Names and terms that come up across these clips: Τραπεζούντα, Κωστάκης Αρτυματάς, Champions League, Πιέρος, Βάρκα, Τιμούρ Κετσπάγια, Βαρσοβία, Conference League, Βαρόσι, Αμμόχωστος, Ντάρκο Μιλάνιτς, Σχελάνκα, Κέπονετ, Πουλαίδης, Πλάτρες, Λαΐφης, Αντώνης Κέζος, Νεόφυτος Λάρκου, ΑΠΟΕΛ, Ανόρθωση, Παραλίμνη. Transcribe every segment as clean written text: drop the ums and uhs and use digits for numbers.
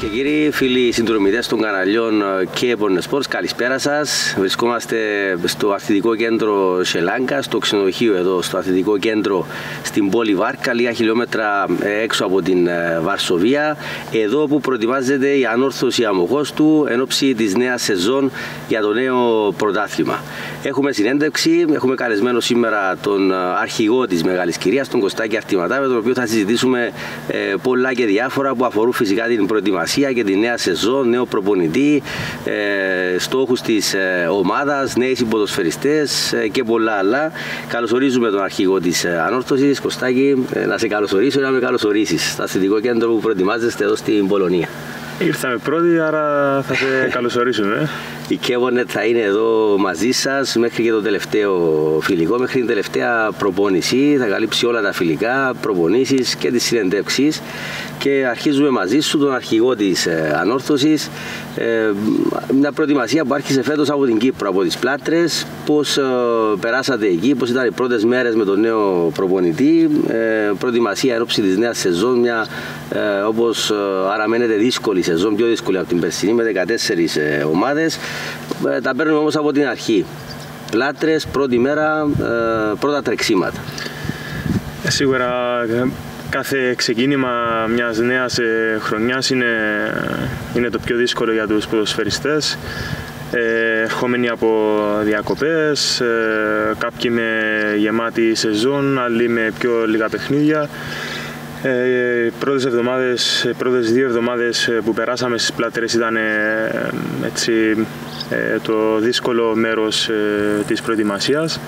και κύριοι, φίλοι συνδρομητές των καναλιών Κέπονετ, καλησπέρα σας. Βρισκόμαστε στο αθλητικό κέντρο Σχελάνκα, στο ξενοδοχείο εδώ, στο αθλητικό κέντρο στην πόλη Βάρκα, λίγα χιλιόμετρα έξω από την Βαρσοβία. Εδώ που προετοιμάζεται η Ανόρθωση Αμμόχωστου εν ώψη της νέας σεζόν για το νέο πρωτάθλημα. Έχουμε συνέντευξη, έχουμε καλεσμένο σήμερα τον αρχηγό της Μεγάλης Κυρίας, τον Κωστάκη Αρτυματά, με τον οποίο θα συζητήσουμε πολλά και διάφορα που αφορούν φυσικά την προετοιμασία και τη νέα σεζόν, νέο προπονητή, στόχους της ομάδας, νέες υποδοσφαιριστές και πολλά άλλα. Καλωσορίζουμε τον αρχηγό της Ανόρθωσης. Κωστάκη, να σε καλωσορίσω, να με καλωσορίσεις στο αθλητικό κέντρο που προετοιμάζεστε εδώ στην Πολωνία. Ήρθαμε πρώτοι, άρα θα σε καλωσορίσουμε. Η Κέπονετ θα είναι εδώ μαζί σας μέχρι και το τελευταίο φιλικό, μέχρι την τελευταία προπόνηση. Θα καλύψει όλα τα φιλικά, προπονήσεις και τις συνεντεύξεις. Και αρχίζουμε μαζί σου, τον αρχηγό της Ανόρθωσης. Μια προετοιμασία που άρχισε φέτος από την Κύπρο, από τις Πλάτρες. Πώς περάσατε εκεί, πώς ήταν οι πρώτες μέρες με τον νέο προπονητή. Προετοιμασία εν ώψη της νέας σεζόν, μια όπως αναμένεται δύσκολη σεζόν, πιο δύσκολη από την περσινή, με 14 ομάδες. Τα παίρνουμε όμως από την αρχή. Πλάτρες, πρώτη μέρα, πρώτα τρεξίματα. Σίγουρα κάθε ξεκίνημα μιας νέας χρονιάς είναι το πιο δύσκολο για τους ποδοσφαιριστές. Ερχόμενοι από διακοπές, κάποιοι με γεμάτη σεζόν, άλλοι με πιο λίγα παιχνίδια. Πρώτες δύο εβδομάδες που περάσαμε στις Πλάτρες ήταν το δύσκολο μέρος της προετοιμασίας.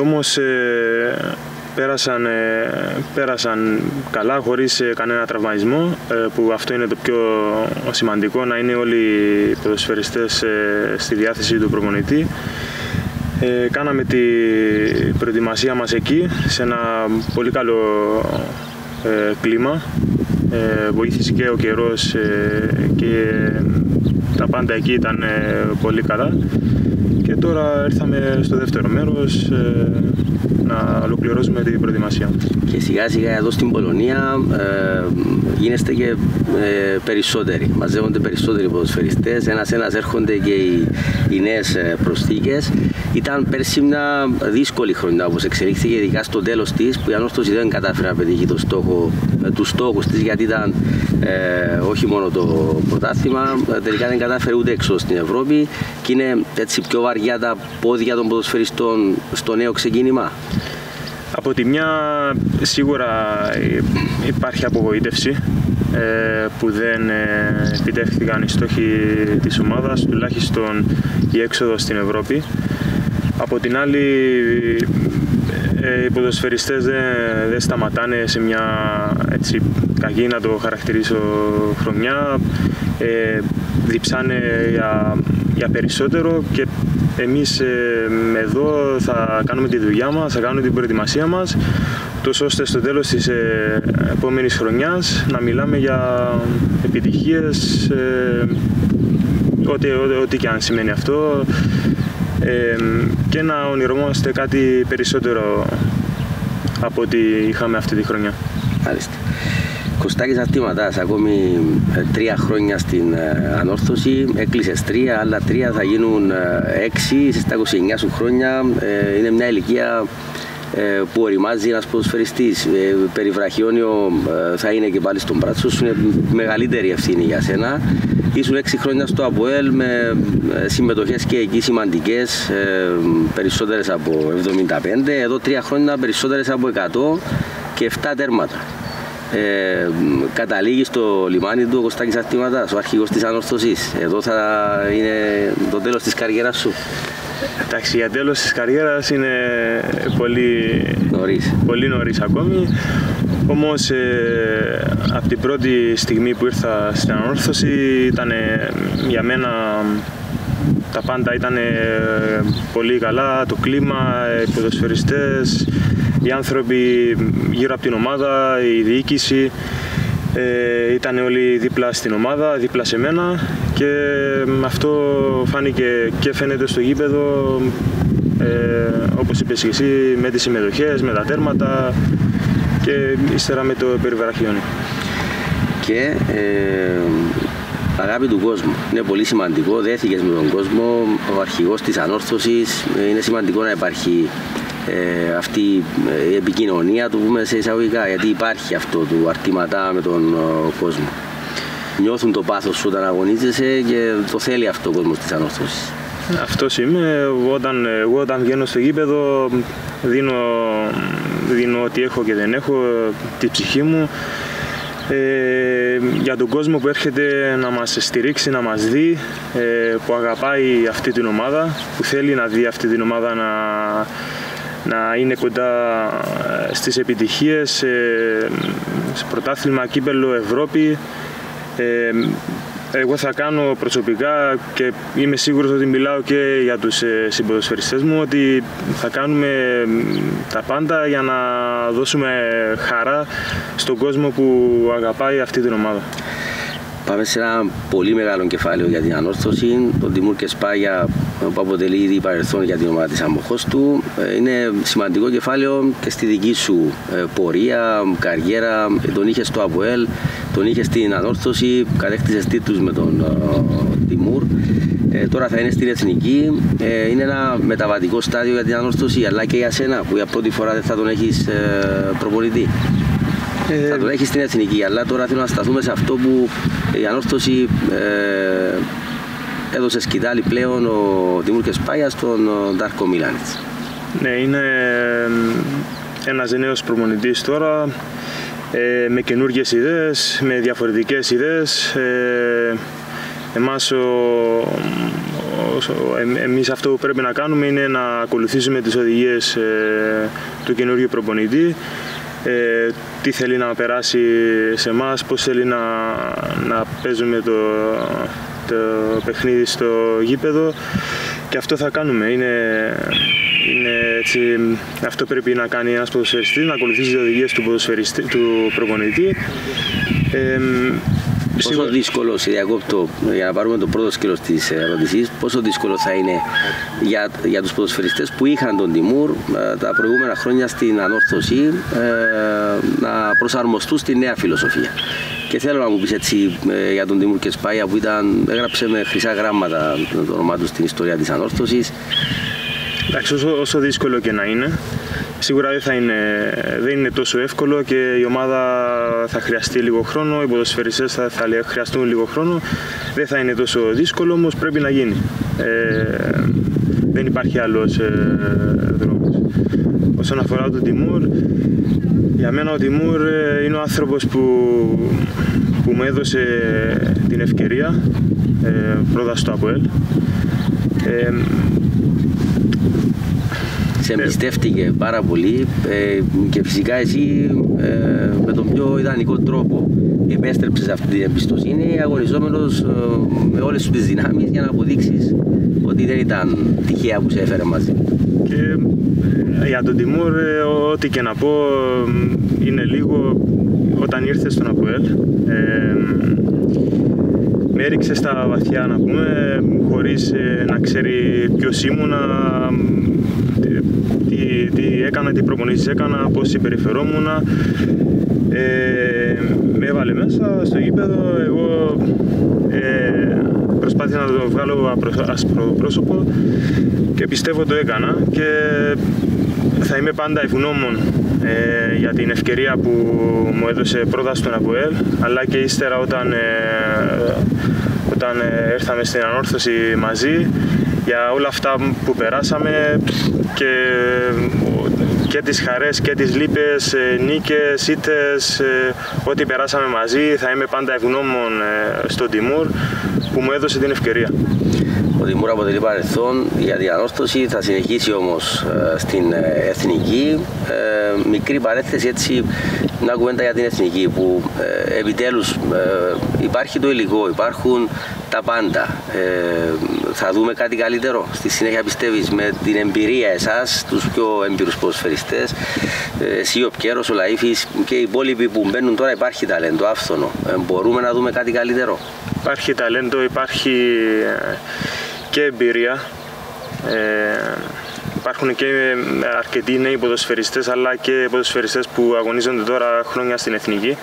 Όμως πέρασαν καλά, χωρίς κανένα τραυματισμό, που αυτό είναι το πιο σημαντικό, να είναι όλοι οι ποδοσφαιριστές στη διάθεση του προπονητή. Κάναμε την προετοιμασία μας εκεί, σε ένα πολύ καλό κλίμα. Βοήθησε και ο καιρός και τα πάντα εκεί ήταν πολύ καλά. Και τώρα ήρθαμε στο δεύτερο μέρος να ολοκληρώσουμε την προετοιμασία. Και σιγά σιγά εδώ στην Πολωνία γίνεστε και περισσότεροι. Μαζεύονται περισσότεροι ποδοσφαιριστές, ένας-ένας έρχονται και οι νέες προσθήκες. Ήταν πέρσι μια δύσκολη χρονιά όπως εξελίχθηκε, ειδικά στο τέλος της, που η Ανόρθωση δεν κατάφερε να πετύχει τους στόχους της, γιατί ήταν όχι μόνο το πρωτάθλημα, τελικά δεν κατάφερε ούτε έξω στην Ευρώπη και είναι έτσι πιο βαριά τα πόδια των ποδοσφαιριστών στο νέο ξεκίνημα. Από τη μια σίγουρα υπάρχει απογοήτευση που δεν επιτεύχθηκαν οι στόχοι της ομάδας, τουλάχιστον η έξοδος στην Ευρώπη. Από την άλλη, οι ποδοσφαιριστές δεν σταματάνε σε μια κακή, να το χαρακτηρίσω, χρονιά. Διψάνε για περισσότερο και εμείς εδώ θα κάνουμε τη δουλειά μας, θα κάνουμε την προετοιμασία μας, τόσο ώστε στο τέλος της επόμενης χρονιάς να μιλάμε για επιτυχίες, ό,τι και αν σημαίνει αυτό, και να ονειρόμαστε κάτι περισσότερο από ό,τι είχαμε αυτή τη χρονιά. Μάλιστα. Κωστάκης Αρτυματάς, ακόμη 3 χρόνια στην Ανόρθωση, έκλεισες 3, άλλα 3 θα γίνουν 6, στα 29 σου χρόνια. Είναι μια ηλικία που οριμάζει ένας ποδοσφαιριστής. Περιβραχιόνιο θα είναι και πάλι στον πράτσο σου, είναι μεγαλύτερη ευθύνη για σένα. Ήσουν 6 χρόνια στο ΑΠΟΕΛ με συμμετοχές και εκεί σημαντικές, περισσότερες από 75, εδώ 3 χρόνια περισσότερες από 100 και 7 τέρματα. Καταλήγει στο λιμάνι του ο Κωστάκης Αρτυματάς, ο αρχηγός της Ανόρθωσης. Εδώ θα είναι το τέλος της καριέρας σου. Εντάξει, για τέλος της καριέρας είναι πολύ νωρίς ακόμη. Όμως από την πρώτη στιγμή που ήρθα στην Ανόρθωση ήταν για μένα τα πάντα ήταν πολύ καλά, το κλίμα, οι ποδοσφαιριστές, οι άνθρωποι γύρω από την ομάδα, η διοίκηση, ήταν όλοι δίπλα στην ομάδα, δίπλα σε μένα και αυτό φάνηκε και φαίνεται στο γήπεδο, όπως είπες και εσύ, με τις συμμετοχές, με τα τέρματα και ύστερα με το περιβραχιόνι. και αγάπη του κόσμου. Είναι πολύ σημαντικό, δέθηκες με τον κόσμο, ο αρχηγός της Ανόρθωσης, είναι σημαντικό να υπάρχει αυτή η επικοινωνία, το πούμε σε εισαγωγικά, γιατί υπάρχει αυτό του Αρτυματά με τον κόσμο. Νιώθουν το πάθος σου όταν αγωνίζεσαι και το θέλει αυτό ο κόσμος της Ανόρθωσης. Αυτός είμαι. Εγώ όταν βγαίνω στο γήπεδο δίνω ό,τι έχω και δεν έχω, τη ψυχή μου, για τον κόσμο που έρχεται να μας στηρίξει, να μας δει, που αγαπάει αυτή την ομάδα, που θέλει να δει αυτή την ομάδα να είναι κοντά στις επιτυχίες, σε πρωτάθλημα, κύπελλο, Ευρώπη. Εγώ θα κάνω προσωπικά και είμαι σίγουρος ότι μιλάω και για τους συμποδοσφαιριστές μου, ότι θα κάνουμε τα πάντα για να δώσουμε χαρά στον κόσμο που αγαπάει αυτή την ομάδα. Πάμε σε ένα πολύ μεγάλο κεφάλαιο για την Ανόρθωση. Το Τιμούρ Κετσπάγια που αποτελεί ήδη παρελθόν για την ομάδα της Αμμόχωστου. Είναι σημαντικό κεφάλαιο και στη δική σου πορεία, καριέρα. Τον είχες στο ΑΠΟΕΛ, τον είχες στην Ανόρθωση, κατέκτησες τίτλους με τον Τιμούρ. Τώρα θα είναι στην Εθνική. Είναι ένα μεταβατικό στάδιο για την Ανόρθωση, αλλά και για σένα που για πρώτη φορά δεν θα τον έχεις προπονητή. Θα τον έχει στην Εθνική, αλλά τώρα θέλω να σταθούμε σε αυτό που η Ανόρθωση έδωσε σκητάλη πλέον ο Τιμούρ Κετσπάγια στον Ντάρκο Μιλάνιτς. Ναι, είναι ένας νέος προπονητής τώρα, με καινούργιες ιδέες, με διαφορετικές ιδέες. Εμείς αυτό που πρέπει να κάνουμε είναι να ακολουθήσουμε τις οδηγίες του καινούργιου προπονητή. Τι θέλει να περάσει σε εμάς, πώς θέλει να παίζουμε το παιχνίδι στο γήπεδο, και αυτό θα κάνουμε. Είναι έτσι, αυτό πρέπει να κάνει ένας ποδοσφαιριστής, να ακολουθήσει τις οδηγίες του προπονητή. Πόσο δύσκολο, σε διακόπτω, για να πάρουμε το πρώτο σκέλος της ερώτησης, πόσο δύσκολο θα είναι για τους ποδοσφαιριστές που είχαν τον Τιμούρ τα προηγούμενα χρόνια στην Ανόρθωση να προσαρμοστούν στη νέα φιλοσοφία? Και θέλω να μου πεις έτσι για τον Τιμούρ Κετσπάγια που έγραψε με χρυσά γράμματα το όνομά του στην ιστορία της Ανόρθωσης. Εντάξει, όσο δύσκολο και να είναι, σίγουρα δεν είναι τόσο εύκολο και η ομάδα θα χρειαστεί λίγο χρόνο, οι ποδοσφαιριστές θα χρειαστούν λίγο χρόνο. Δεν θα είναι τόσο δύσκολο, όμως πρέπει να γίνει. Δεν υπάρχει άλλος δρόμος. Όσον αφορά τον Τιμούρ, για μένα ο Τιμούρ είναι ο άνθρωπος που μου έδωσε την ευκαιρία, πρώτα στο ΑΠΟΕΛ. Σε εμπιστεύτηκε πάρα πολύ και φυσικά εσύ με τον πιο ιδανικό τρόπο επέστρεψες αυτή την εμπιστοσύνη, αγωνιζόμενος με όλες σου τις δυνάμεις για να αποδείξεις ότι δεν ήταν τυχαία που σε έφερε μαζί. Και για τον Τιμούρ, ό,τι και να πω, είναι λίγο όταν ήρθε στον ΑΠΟΕΛ. Με έριξε στα βαθιά, να πούμε, χωρίς να ξέρει ποιος ήμουνα, τι έκανα, τι προπονήσεις έκανα, πώς συμπεριφερόμουν. Με έβαλε μέσα στο γήπεδο, εγώ προσπάθησα να το βγάλω ασπροπρόσωπο και πιστεύω το έκανα, και θα είμαι πάντα ευγνώμων για την ευκαιρία που μου έδωσε πρώτα στον ΑΠΟΕΛ, αλλά και ύστερα όταν ήρθαμε στην Ανόρθωση μαζί, για όλα αυτά που περάσαμε και τις χαρές και τις λύπες, νίκες, ήττες, ό,τι περάσαμε μαζί. Θα είμαι πάντα ευγνώμων στον Τιμούρ που μου έδωσε την ευκαιρία. Ο Τιμούρ αποτελεί παρελθόν για την Ανόρθωση, θα συνεχίσει όμως στην Εθνική. Μικρή παρένθεση, έτσι, μια κουβέντα για την Εθνική που επιτέλους υπάρχει το υλικό, υπάρχουν τα πάντα. Θα δούμε κάτι καλύτερο στη συνέχεια, πιστεύεις, με την εμπειρία εσάς, τους πιο εμπειρούς ποδοσφαιριστές, εσύ, ο Πιέρος, ο Λαΐφης και οι υπόλοιποι που μπαίνουν τώρα? Υπάρχει ταλέντο, άφθονο. Μπορούμε να δούμε κάτι καλύτερο? Υπάρχει ταλέντο, υπάρχει και εμπειρία. Υπάρχουν και αρκετοί νέοι ποδοσφαιριστές, αλλά και ποδοσφαιριστές που αγωνίζονται τώρα χρόνια στην Εθνική.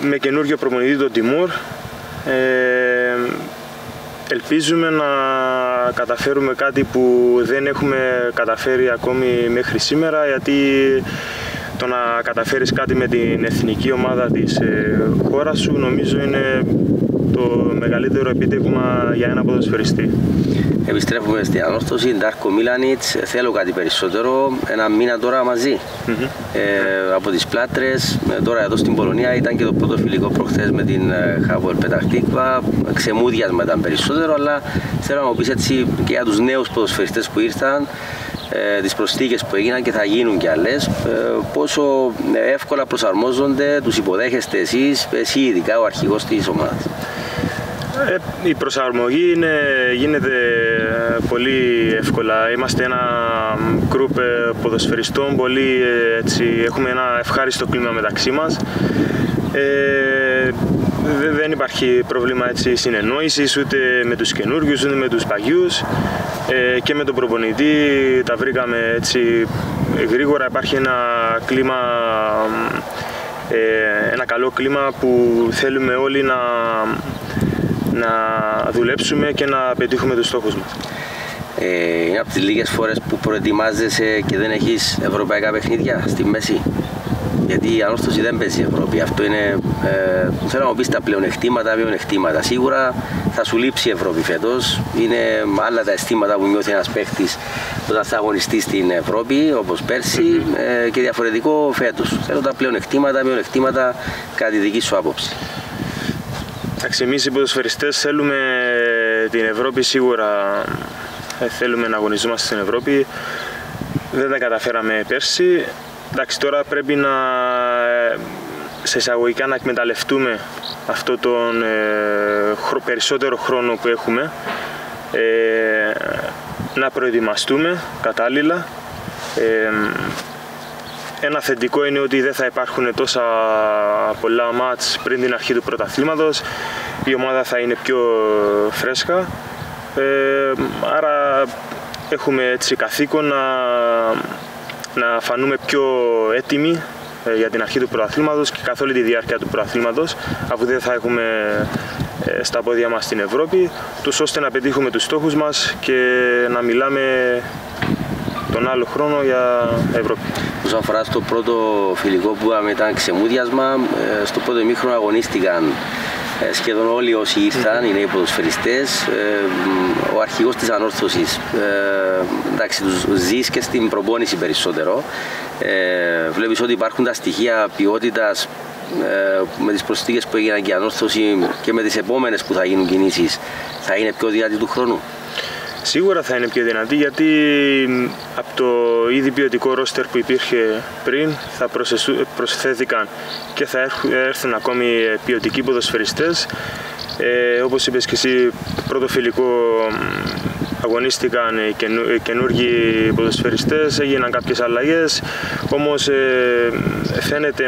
με καινούργιο προπονητή τον Τιμούρ. Ελπίζουμε να καταφέρουμε κάτι που δεν έχουμε καταφέρει ακόμη μέχρι σήμερα, γιατί το να καταφέρεις κάτι με την εθνική ομάδα της χώρας σου νομίζω είναι το μεγαλύτερο επίτευγμα για ένα ποδοσφαιριστή. Επιστρέφουμε στην Ανόρθωση, Ντάρκο Μιλάνιτς, θέλω κάτι περισσότερο, ένα μήνα τώρα μαζί, από τις Πλάτρες, τώρα εδώ στην Πολωνία, ήταν και το πρώτο φιλικό προχθές με την ΑΠΟΕΛ, ξεμούδιασμα ήταν περισσότερο, αλλά θέλω να μου πεις έτσι και για τους νέους ποδοσφαιριστές που ήρθαν, τις προσθήκες που έγιναν και θα γίνουν κι άλλες, πόσο εύκολα προσαρμόζονται, τους υποδέχεστε εσείς, εσύ ειδικά ο αρχηγός της ομάδας. Η προσαρμογή γίνεται πολύ εύκολα. Είμαστε ένα γκρουπ ποδοσφαιριστών, πολύ, έτσι, έχουμε ένα ευχάριστο κλίμα μεταξύ μας. Δεν υπάρχει πρόβλημα συνεννόησης ούτε με τους καινούργιους ούτε με τους παγιούς, και με τον προπονητή τα βρήκαμε έτσι γρήγορα. Υπάρχει ένα κλίμα, ένα καλό κλίμα που θέλουμε όλοι να δουλέψουμε και να πετύχουμε τους στόχους μας. Είναι από τις λίγες φορές που προετοιμάζεσαι και δεν έχεις ευρωπαϊκά παιχνίδια στη μέση, γιατί η Ανόρθωση δεν παίζει η Ευρώπη. Αυτό είναι, θέλω να μου πεις τα πλεονεκτήματα. Σίγουρα θα σου λείψει η Ευρώπη φέτος. Είναι άλλα τα αισθήματα που νιώθει ένας παίχτης όταν θα αγωνιστεί στην Ευρώπη, όπως πέρσι, και διαφορετικό φέτος. Θέλω τα πλεονεκτήματα, κατά τη δική σου άποψη. Εμείς οι ποδοσφαιριστές θέλουμε την Ευρώπη σίγουρα, θέλουμε να αγωνιζόμαστε στην Ευρώπη. Δεν τα καταφέραμε πέρσι. Εντάξει, τώρα πρέπει να, σε εισαγωγικά, να εκμεταλλευτούμε αυτόν τον περισσότερο χρόνο που έχουμε, να προετοιμαστούμε κατάλληλα. Ένα θετικό είναι ότι δεν θα υπάρχουν τόσα πολλά μάτς πριν την αρχή του πρωταθλήματος. Η ομάδα θα είναι πιο φρέσκα. Άρα έχουμε έτσι καθήκον να φανούμε πιο έτοιμοι για την αρχή του πρωταθλήματος και καθ' όλη τη διάρκεια του πρωταθλήματος, αφού δεν θα έχουμε στα πόδια μας στην Ευρώπη, τους ώστε να πετύχουμε τους στόχους μας και να μιλάμε τον άλλο χρόνο για Ευρώπη. Όσον αφορά στο πρώτο φιλικό που είχαμε, ήταν ξεμούδιασμα. Στο πρώτο ημίχρονο αγωνίστηκαν σχεδόν όλοι όσοι ήρθαν, οι νέοι ποδοσφαιριστές. Ο αρχηγός της Ανόρθωσης, εντάξει, τους ζεις και στην προπόνηση περισσότερο. Βλέπεις ότι υπάρχουν τα στοιχεία ποιότητας, με τις προσθήκες που έγιναν και η Ανόρθωση, και με τις επόμενες που θα γίνουν κινήσεις, θα είναι πιο δυνατή του χρόνου. Σίγουρα θα είναι πιο δυνατή, γιατί από το ήδη ποιοτικό ρόστερ που υπήρχε πριν θα προσθέθηκαν και θα έρθουν ακόμη ποιοτικοί ποδοσφαιριστές. Όπως είπες και εσύ, πρώτο φιλικό αγωνίστηκαν οι καινούργιοι ποδοσφαιριστές, έγιναν κάποιες αλλαγές, όμως φαίνεται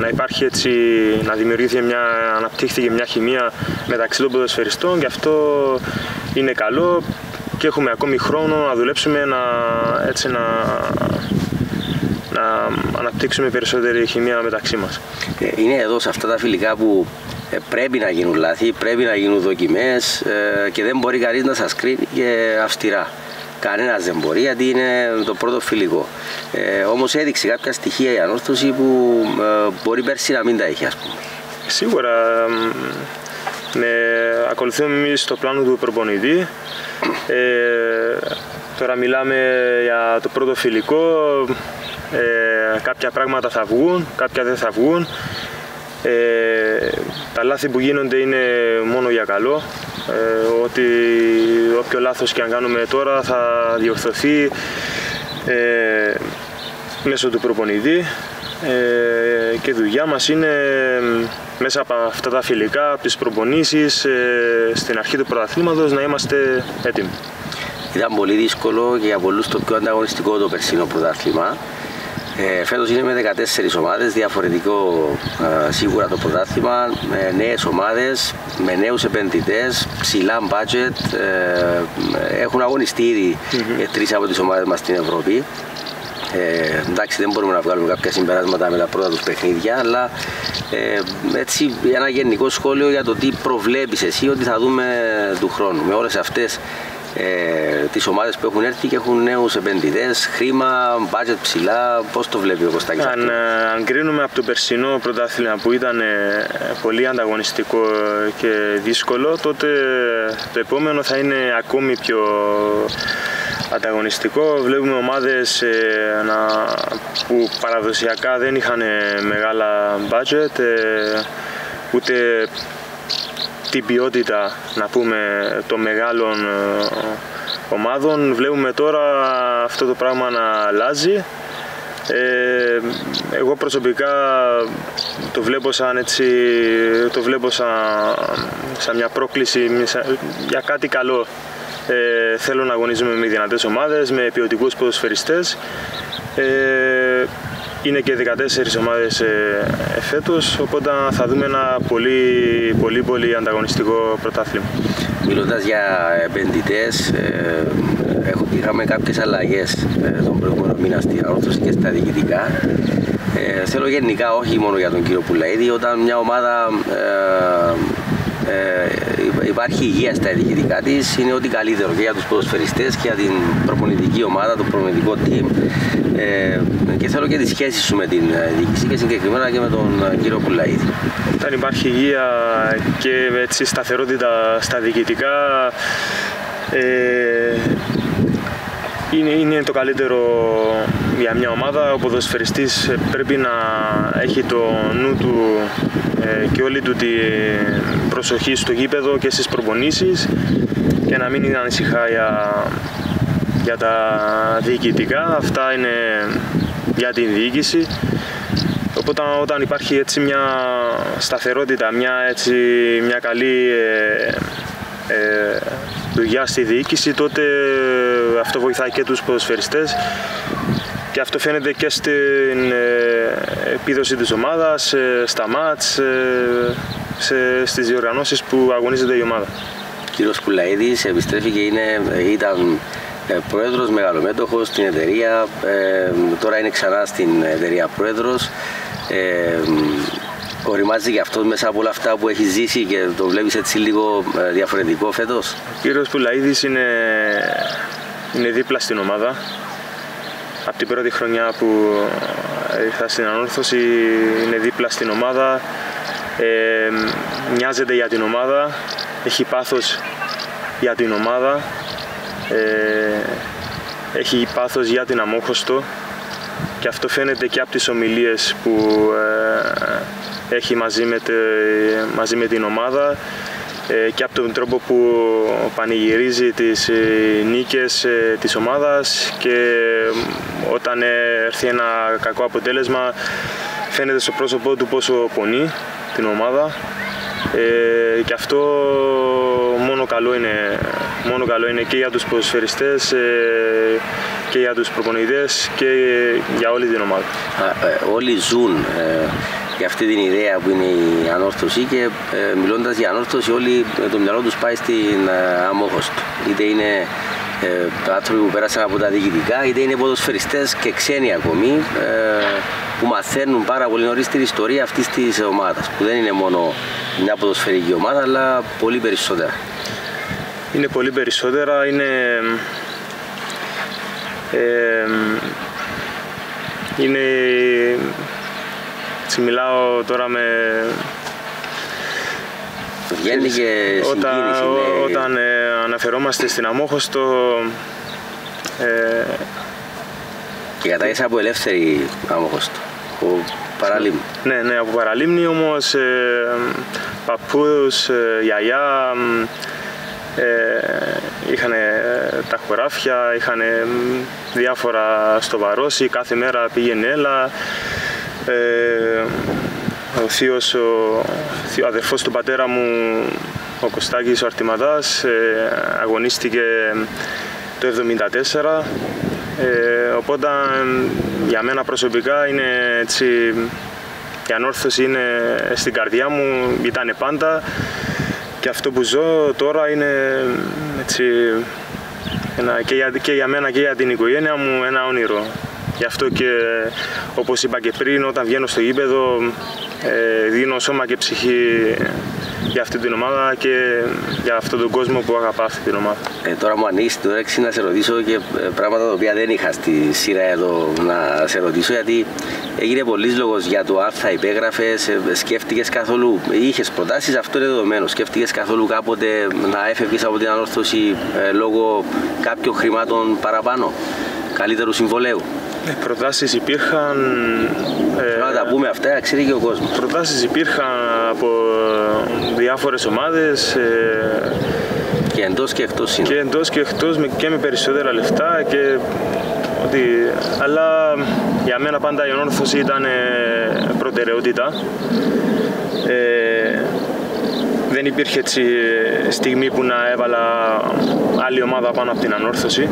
να υπάρχει έτσι, να δημιουργήθηκε αναπτύχθηκε μια χημεία μεταξύ των ποδοσφαιριστών, γι' αυτό είναι καλό και έχουμε ακόμη χρόνο να δουλέψουμε, να αναπτύξουμε περισσότερη χημεία μεταξύ μας. Είναι εδώ σε αυτά τα φιλικά που πρέπει να γίνουν λάθη, πρέπει να γίνουν δοκιμές, και δεν μπορεί κανείς να σας κρίνει και αυστηρά. Κανένας δεν μπορεί, γιατί είναι το πρώτο φιλικό. Όμως έδειξε κάποια στοιχεία η Ανόρθωση που μπορεί πέρσι να μην τα είχε, ας πούμε. Σίγουρα. Ακολουθούμε εμείς το πλάνο του προπονητή. Τώρα μιλάμε για το πρώτο φιλικό. Κάποια πράγματα θα βγουν, κάποια δεν θα βγουν. Τα λάθη που γίνονται είναι μόνο για καλό. Ότι όποιο λάθος και αν κάνουμε τώρα θα διορθωθεί μέσω του προπονητή. Και η δουλειά μας είναι μέσα από αυτά τα φιλικά, από τις προπονήσεις, στην αρχή του πρωταθλήματος να είμαστε έτοιμοι. Ήταν πολύ δύσκολο και για πολλούς το πιο ανταγωνιστικό το περσινό πρωτάθλημα. Φέτος είναι με 14 ομάδες, διαφορετικό σίγουρα το πρωτάθλημα, νέες ομάδες, με νέους επενδυτές, ψηλά budget, έχουν αγωνιστεί ήδη 3 από τις ομάδες μας στην Ευρώπη. Εντάξει, δεν μπορούμε να βγάλουμε κάποια συμπεράσματα με τα πρώτα τους παιχνίδια, αλλά έτσι ένα γενικό σχόλιο για το τι προβλέπεις εσύ ότι θα δούμε του χρόνου. Με όλες αυτές τις ομάδες που έχουν έρθει και έχουν νέους επενδυτές, χρήμα, budget ψηλά, πώς το βλέπει ο Κωστάκης? Αν κρίνουμε από το περσινό πρωτάθλημα που ήταν πολύ ανταγωνιστικό και δύσκολο, τότε το επόμενο θα είναι ακόμη πιο ανταγωνιστικό. Βλέπουμε ομάδες που παραδοσιακά δεν είχαν μεγάλα budget, ούτε την ποιότητα, να πούμε, των μεγάλων ομάδων. Βλέπουμε τώρα αυτό το πράγμα να αλλάζει. Εγώ προσωπικά το βλέπω σαν μια πρόκληση για κάτι καλό. Θέλω να αγωνίζουμε με δυνατές ομάδες, με ποιοτικούς ποδοσφαιριστές. Είναι και 14 ομάδες φέτος, οπότε θα δούμε ένα πολύ ανταγωνιστικό πρωτάθλημα. Μιλώντας για επενδυτές, είχαμε κάποιες αλλαγές τον προηγούμενο μήνα στην Ανόρθωση και στα διοικητικά. Θέλω γενικά, όχι μόνο για τον κύριο Πουλαίδη, όταν μια ομάδα υπάρχει υγεία στα διοικητικά της, είναι ό,τι καλύτερο και για τους ποδοσφαιριστές και για την προπονητική ομάδα, το προπονητικό team. Και θέλω και τις σχέσεις σου με την διοίκηση και συγκεκριμένα και με τον κύριο Πουλαίδη. Όταν υπάρχει υγεία και έτσι, σταθερότητα στα διοικητικά, είναι το καλύτερο για μια ομάδα. Ο ποδοσφαιριστής πρέπει να έχει το νου του και όλη του την προσοχή στο γήπεδο και στις προπονήσεις και να μην είναι ανησυχά για τα διοικητικά. Αυτά είναι για την διοίκηση. Οπότε όταν υπάρχει έτσι μια σταθερότητα, μια καλή δουλειά στη διοίκηση, τότε αυτό βοηθάει και τους ποδοσφαιριστές και αυτό φαίνεται και στην επίδοση της ομάδας, στα μάτς, στις διοργανώσεις που αγωνίζεται η ομάδα. Ο κύριος Πουλαίδης επιστρέφει και ήταν πρόεδρος, μεγαλομέτωχος στην εταιρεία, τώρα είναι ξανά στην εταιρεία πρόεδρος. Οριμάζει και αυτό μέσα από όλα αυτά που έχει ζήσει και το βλέπεις έτσι λίγο διαφορετικό φέτος? Ο κύριος Πουλαίδης είναι δίπλα στην ομάδα. Από την πρώτη χρονιά που ήρθα στην Ανόρθωση είναι δίπλα στην ομάδα, νοιάζεται για την ομάδα, έχει πάθος για την ομάδα, έχει πάθος για την Αμμόχωστο και αυτό φαίνεται και από τις ομιλίες που έχει μαζί με την ομάδα και από τον τρόπο που πανηγυρίζει τις νίκες της ομάδας και όταν έρθει ένα κακό αποτέλεσμα φαίνεται στο πρόσωπό του πόσο πονεί την ομάδα και αυτό μόνο καλό είναι και για τους ποδοσφαιριστές και για τους προπονητές και για όλη την ομάδα. Όλοι ζουν για αυτή την ιδέα που είναι η Ανόρθωση και μιλώντας για Ανόρθωση όλοι το μυαλό τους πάει στην Αμμόχωστο. Είτε είναι άνθρωποι που πέρασαν από τα διοικητικά, είτε είναι ποδοσφαιριστές και ξένοι ακόμη που μαθαίνουν πάρα πολύ νωρίς την ιστορία αυτής της ομάδας που δεν είναι μόνο μια ποδοσφαιρική ομάδα αλλά πολύ περισσότερα. Είναι πολύ περισσότερα, είναι μιλάω τώρα με... Βγαίνει και όταν αναφερόμαστε στην Αμμόχωστο... Και κατάγεσαι από ελεύθερη Αμμόχωστο, από Παραλίμνη. Ναι, από Παραλίμνη όμως, παππούδους, γιαγιά, είχαν τα χωράφια, είχαν διάφορα στο Βαρόσι, κάθε μέρα πήγαινε έλα. Ο αδερφός του πατέρα μου, ο Κωστάκης Αρτυματάς, αγωνίστηκε το 1974, οπότε για μένα προσωπικά η Ανόρθωση είναι στην καρδιά μου, ήταν πάντα και αυτό που ζω τώρα είναι και για μένα και για την οικογένεια μου ένα όνειρο. Γι' αυτό και, όπως είπα και πριν, όταν βγαίνω στο γήπεδο δίνω σώμα και ψυχή για αυτή την ομάδα και για αυτόν τον κόσμο που αγαπά αυτή την ομάδα. Τώρα μου ανοίξει το έξι να σε ρωτήσω και πράγματα τα οποία δεν είχα στη σειρά εδώ να σε ρωτήσω, γιατί έγινε πολλής λόγος για το αν θα υπέγραφες. Σκέφτηκες καθόλου, είχες προτάσεις, αυτό είναι δεδομένο. Σκέφτηκες καθόλου κάποτε να έφευγες από την Ανόρθωση λόγω κάποιων χρημάτων παραπάνω, καλύτερου συμβολέου? Προτάσεις υπήρχαν. Να τα πούμε αυτά, ξέρει και ο κόσμος. Προτάσεις υπήρχαν από διάφορες ομάδες. Και εντός και εκτός είναι. Και εντός και εκτός και με περισσότερα λεφτά. Και ότι, αλλά για μένα πάντα η Ανόρθωση ήταν προτεραιότητα. Δεν υπήρχε έτσι στιγμή που να έβαλα άλλη ομάδα πάνω από την Ανόρθωση.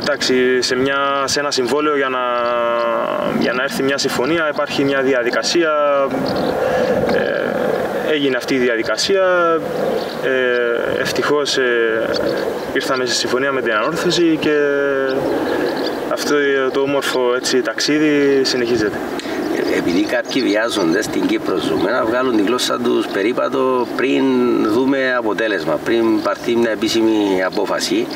Εντάξει, σε ένα συμβόλαιο για να έρθει μια συμφωνία υπάρχει μια διαδικασία, έγινε αυτή η διαδικασία, ευτυχώς ήρθαμε σε συμφωνία με την Ανόρθωση και αυτό το όμορφο έτσι, ταξίδι συνεχίζεται. Επειδή κάποιοι βιάζονται στην Κύπρο ζούμε, να βγάλουν τη γλώσσα τους περίπατο πριν δούμε αποτέλεσμα, πριν πάρθει μια επίσημη απόφαση.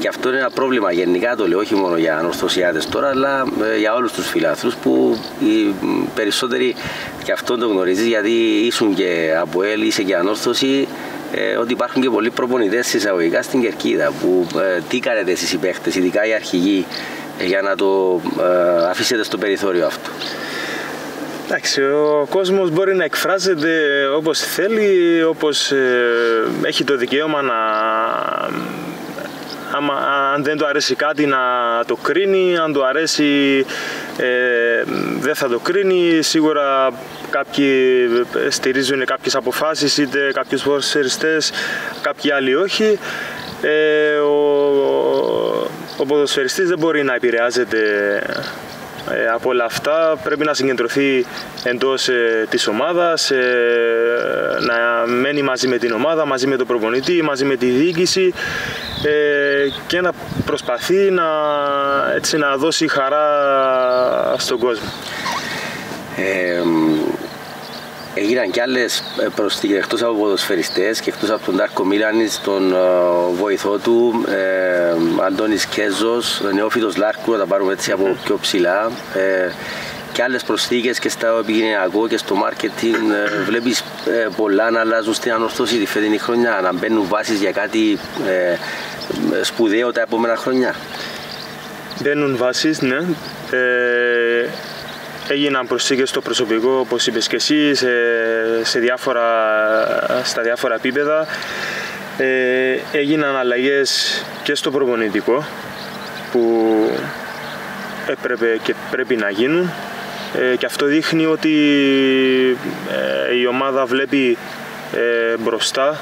Και αυτό είναι ένα πρόβλημα γενικά, το λέω, όχι μόνο για ανορθωσιάτες τώρα, αλλά για όλους τους φιλάθλους που οι περισσότεροι, και αυτό το γνωρίζεις γιατί ήσουν και ΑΠΟΕΛ, είσαι και Ανόρθωση, ότι υπάρχουν και πολλοί προπονητές εισαγωγικά στην Κερκίδα που τι κάνετε εσείς οι παίχτες, ειδικά οι αρχηγοί, για να το αφήσετε στο περιθώριο αυτό? Εντάξει, ο κόσμος μπορεί να εκφράζεται όπως θέλει, όπως έχει το δικαίωμα να... Αν δεν του αρέσει κάτι να το κρίνει, αν του αρέσει δεν θα το κρίνει. Σίγουρα κάποιοι στηρίζουν κάποιες αποφάσεις, είτε κάποιους ποδοσφαιριστές, κάποιοι άλλοι όχι. Ο ποδοσφαιριστής δεν μπορεί να επηρεάζεται από όλα αυτά. Πρέπει να συγκεντρωθεί εντός της ομάδας, να μένει μαζί με την ομάδα, μαζί με τον προπονητή, μαζί με τη διοίκηση και να προσπαθεί να δώσει χαρά στον κόσμο. Έγιναν κι άλλες προσθήκες εκτός από ποδοσφαιριστές και εκτός από τον Ντάρκο Μιλάνιτς, τον βοηθό του, Αντώνης Κέζος, Νεόφυτος Λάρκου, να τα πάρουμε έτσι από πιο ψηλά, και άλλες προσθήκες και στο επικοινωνιακό και στο marketing. Βλέπεις πολλά να αλλάζουν στην Ανόρθωση τη φετινή χρονιά, να μπαίνουν βάσεις για κάτι σπουδαίο τα επόμενα χρονιά. Μπαίνουν βάσεις, ναι. Έγιναν προσθήκες στο προσωπικό, όπως είπες και εσύ, στα διάφορα επίπεδα. Έγιναν αλλαγές και στο προπονητικό που έπρεπε και πρέπει να γίνουν. Και αυτό δείχνει ότι η ομάδα βλέπει μπροστά,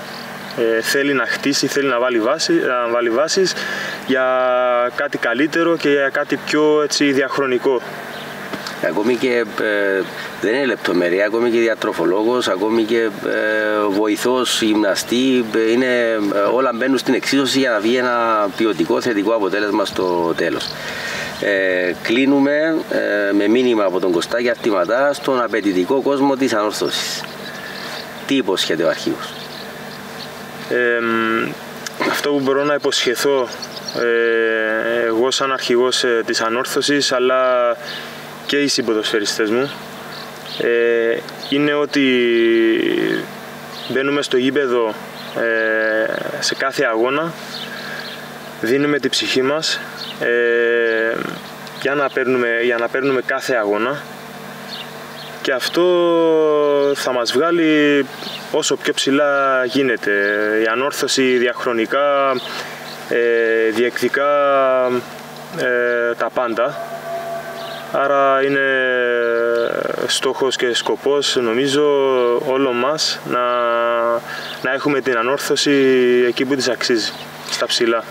θέλει να χτίσει, θέλει να βάλει βάσεις για κάτι καλύτερο και για κάτι πιο έτσι, διαχρονικό. Ακόμη και δεν είναι λεπτομερία, ακόμη και διατροφολόγος, ακόμη και βοηθός, γυμναστή, όλα μπαίνουν στην εξίσωση για να βγει ένα ποιοτικό θετικό αποτέλεσμα στο τέλος. Κλείνουμε με μήνυμα από τον Κωστάκη Αρτυματά στον απαιτητικό κόσμο της Ανόρθωσης. Τι υποσχέται ο αρχηγός? Αυτό που μπορώ να υποσχεθώ εγώ σαν αρχηγός της Ανόρθωσης, αλλά και οι συμποδοσφαιριστές μου, είναι ότι μπαίνουμε στο γήπεδο σε κάθε αγώνα, δίνουμε την ψυχή μας για να παίρνουμε κάθε αγώνα και αυτό θα μας βγάλει όσο πιο ψηλά γίνεται. Η Ανόρθωση διαχρονικά διεκδικά τα πάντα. Άρα είναι στόχος και σκοπός, νομίζω, όλων μας να έχουμε την Ανόρθωση εκεί που της αξίζει, στα ψηλά.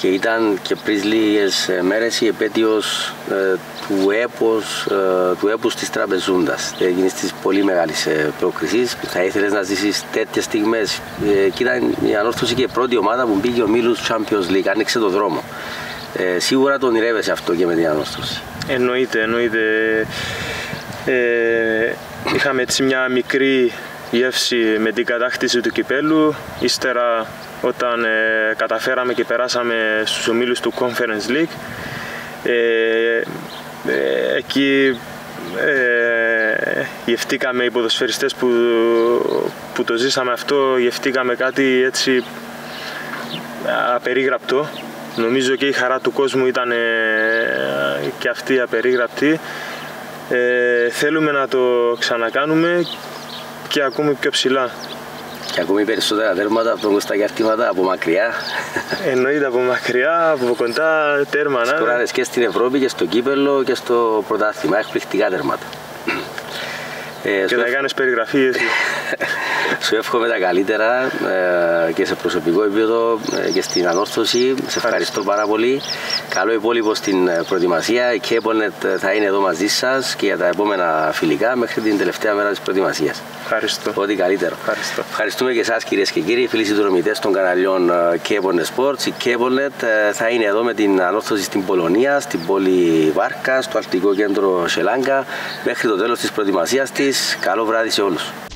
Και ήταν και πριν λίγες μέρες η επέτειος του έπους της Τραπεζούντας, εκείνης της πολύ μεγάλης πρόκρισης που θα ήθελες να ζήσεις τέτοιες στιγμές. Και ήταν η Ανόρθωση και η πρώτη ομάδα που μπήκε ο ομίλους Champions League, άνοιξε το δρόμο. Σίγουρα το ονειρεύεσαι αυτό και με την Ανόρθωση. Εννοείται. Είχαμε έτσι μια μικρή γεύση με την κατάκτηση του κυπέλου. Ύστερα όταν καταφέραμε και περάσαμε στους ομίλους του Conference League, εκεί γευτήκαμε οι ποδοσφαιριστές που το ζήσαμε αυτό, γευτήκαμε κάτι έτσι απερίγραπτο. Νομίζω και η χαρά του κόσμου ήταν και αυτή απερίγραπτη. Θέλουμε να το ξανακάνουμε και ακόμη πιο ψηλά. Και ακόμη περισσότερα τέρματα από τον Κωστάκη Αρτυματά, από μακριά. Εννοείται, από μακριά, από κοντά τέρμα. Σκοράρες και στην Ευρώπη και στο κύπελλο και στο πρωτάθλημα. Εκπληκτικά τέρματα. Και τα κάνεις περιγραφίες. Σου εύχομαι τα καλύτερα και σε προσωπικό επίπεδο και στην Ανόρθωση. Σε ευχαριστώ πάρα πολύ. Καλό υπόλοιπο στην προετοιμασία. Η Κέπονετ θα είναι εδώ μαζί σας και για τα επόμενα φιλικά μέχρι την τελευταία μέρα της προετοιμασίας. Ευχαριστώ. Ό,τι καλύτερο. Ευχαριστώ. Ευχαριστούμε και εσάς, κυρίες και κύριοι, φίλοι συνδρομητές των καναλιών Κέπονετ Sports. Η Κέπονετ θα είναι εδώ με την Ανόρθωση στην Πολωνία, στην πόλη Βάρκα, στο αστικό κέντρο Σχελάνκα μέχρι το τέλος της προετοιμασίας της. Καλό βράδυ σε όλους.